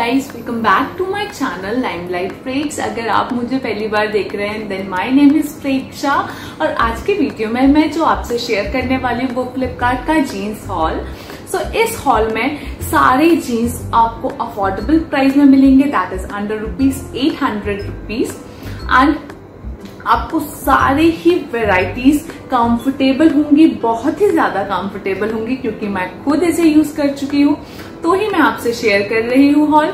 Guys, welcome back to my channel Limelight Preks। अगर आप मुझे पहली बार देख रहे हैं then my name is प्रेक्षा। और आज के वीडियो में मैं जो आपसे शेयर करने वाली हूँ वो फ्लिपकार्ट का जीन्स हॉल। सो इस हॉल में सारे जीन्स आपको अफोर्डेबल प्राइस में मिलेंगे, दैट इज अंडर ₹800 एंड आपको सारे ही वेराइटीज कंफर्टेबल होंगी, बहुत ही ज्यादा कंफर्टेबल होंगी क्योंकि मैं खुद इसे यूज कर चुकी हूँ तो ही मैं आपसे शेयर कर रही हूँ हॉल।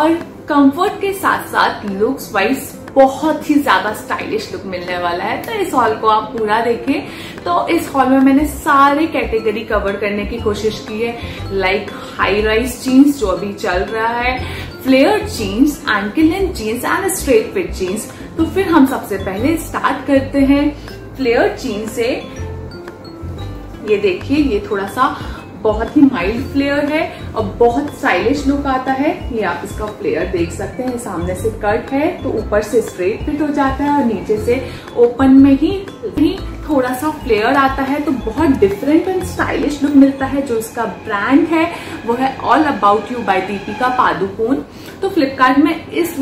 और कंफर्ट के साथ साथ लुक्स वाइज बहुत ही ज्यादा स्टाइलिश लुक मिलने वाला है। तो इस हॉल को आप पूरा देखें। तो इस हॉल में मैंने सारे कैटेगरी कवर करने की कोशिश की है, लाइक हाई राइज जीन्स जो अभी चल रहा है, flare jeans, ankle length jeans and straight fit jeans. तो फिर हम सबसे पहले स्टार्ट करते हैं फ्लेयर जीन्स से। ये देखिए, ये थोड़ा सा बहुत ही माइल्ड फ्लेयर है और बहुत स्टाइलिश लुक आता है। ये आप इसका फ्लेयर देख सकते हैं, सामने से कट है तो ऊपर से स्ट्रेट फिट हो जाता है और नीचे से ओपन में ही थोड़ा सा फ्लेयर आता है। तो बहुत डिफरेंट एंड स्टाइलिश लुक मिलता है। जो इसका ब्रांड है वो है all about you by Deepika Padukone. तो फ्लिपकार्ट में इस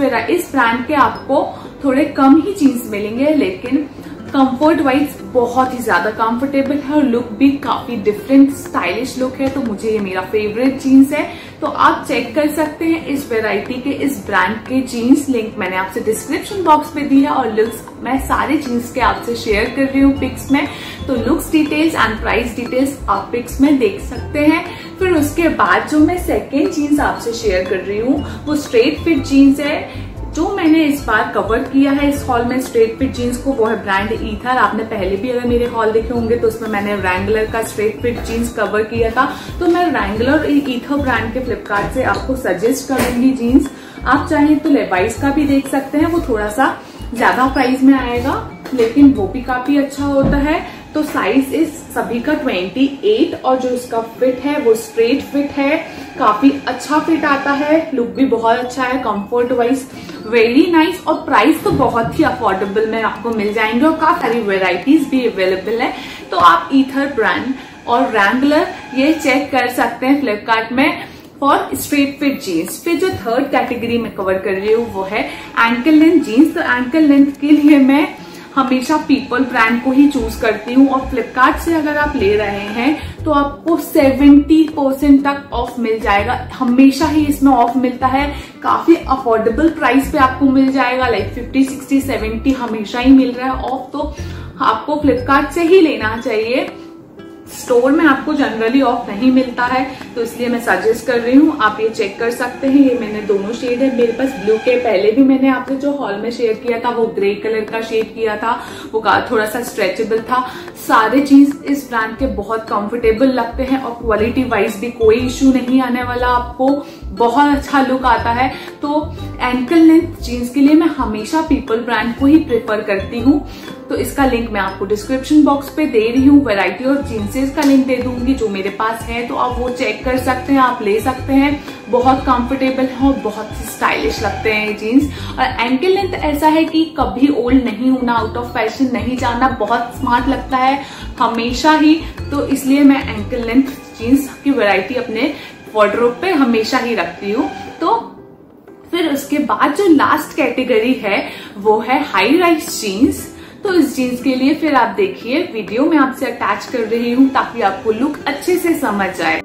ब्रांड के आपको थोड़े कम ही जीन्स मिलेंगे, लेकिन कंफर्ट वाइज बहुत ही ज्यादा कंफर्टेबल है और लुक भी काफी डिफरेंट स्टाइलिश लुक है। तो मुझे ये मेरा फेवरेट जीन्स है। तो आप चेक कर सकते हैं इस वैरायटी के, इस ब्रांड के जीन्स। लिंक मैंने आपसे डिस्क्रिप्शन बॉक्स में दिया और लुक्स मैं सारे जीन्स के आपसे शेयर कर रही हूँ पिक्स में। तो looks details and price details आप पिक्स में देख सकते हैं। फिर उसके बाद जो मैं सेकेंड जीन्स आपसे शेयर कर रही हूँ वो स्ट्रेट फिट जीन्स है, जो मैंने इस बार कवर किया है इस हॉल में स्ट्रेट फिट जीन्स को। वो है ब्रांड ईथर। आपने पहले भी अगर मेरे हॉल देखे होंगे तो उसमें मैंने Wrangler का स्ट्रेट फिट जीन्स कवर किया था। तो मैं Wrangler ईथर ब्रांड के फ्लिपकार्ट से आपको सजेस्ट करूंगी जीन्स। आप चाहें तो Levi's का भी देख सकते हैं, वो थोड़ा सा ज्यादा प्राइस में आएगा लेकिन वो भी काफी अच्छा होता है। तो साइज इस सभी का 28 और जो इसका फिट है वो स्ट्रेट फिट है, काफी अच्छा फिट आता है, लुक भी बहुत अच्छा है, कंफर्ट वाइज वेरी नाइस। और प्राइस तो बहुत ही अफोर्डेबल में आपको मिल जाएंगे और काफी सारी वेराइटीज भी अवेलेबल है। तो आप ईथर ब्रांड और Wrangler ये चेक कर सकते हैं फ्लिपकार्ट में फॉर स्ट्रेट फिट जीन्स। फिर जो थर्ड कैटेगरी में कवर कर रही हूँ वो है एंकल लेंथ जीन्स। तो एंकल लेंथ के लिए मैं हमेशा पीपल ब्रांड को ही चूज करती हूँ और फ्लिपकार्ट से अगर आप ले रहे हैं तो आपको 70% तक ऑफ मिल जाएगा। हमेशा ही इसमें ऑफ मिलता है, काफी अफोर्डेबल प्राइस पे आपको मिल जाएगा, लाइक 50, 60, 70 हमेशा ही मिल रहा है ऑफ। तो आपको फ्लिपकार्ट से ही लेना चाहिए, स्टोर में आपको जनरली ऑफ नहीं मिलता है। तो इसलिए मैं सजेस्ट कर रही हूँ, आप ये चेक कर सकते हैं। ये मैंने दोनों शेड है मेरे पास, ब्लू के पहले भी मैंने आपसे जो हॉल में शेयर किया था वो ग्रे कलर का शेड किया था, वो थोड़ा सा स्ट्रेचेबल था। सारे जीन्स इस ब्रांड के बहुत कंफर्टेबल लगते हैं और क्वालिटी वाइज भी कोई इश्यू नहीं आने वाला, आपको बहुत अच्छा लुक आता है। तो एंकल लेंथ जीन्स के लिए मैं हमेशा पीपल ब्रांड को ही प्रेफर करती हूँ। तो इसका लिंक मैं आपको डिस्क्रिप्शन बॉक्स पे दे रही हूँ, वैरायटी और जींसेस का लिंक दे दूंगी जो मेरे पास है। तो आप वो चेक कर सकते हैं, आप ले सकते हैं। बहुत कंफर्टेबल है और बहुत ही स्टाइलिश लगते हैं ये जीन्स। और एंकल लेंथ ऐसा है कि कभी ओल्ड नहीं होना, आउट ऑफ फैशन नहीं जाना, बहुत स्मार्ट लगता है हमेशा ही। तो इसलिए मैं एंकल लेंथ जीन्स की वैरायटी अपने वार्डरोब पे हमेशा ही रखती हूँ। तो फिर उसके बाद जो लास्ट कैटेगरी है वो है हाई राइज जीन्स। तो इस जीन्स के लिए फिर आप देखिए, वीडियो में आपसे अटैच कर रही हूँ ताकि आपको लुक अच्छे से समझ आए।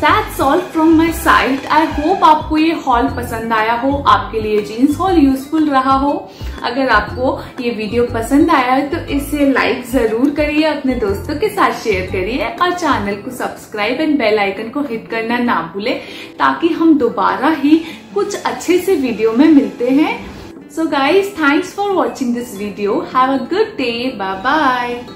That's all from my side. I hope आपको ये हॉल पसंद आया हो, आपके लिए जीन्स हॉल यूजफुल रहा हो। अगर आपको ये वीडियो पसंद आया है तो इसे लाइक जरूर करिए, अपने दोस्तों के साथ शेयर करिए और चैनल को सब्सक्राइब एंड बेल आइकन को हिट करना ना भूले ताकि हम दोबारा ही कुछ अच्छे से वीडियो में मिलते हैं। So guys, thanks for watching this video. Have a good day. Bye bye.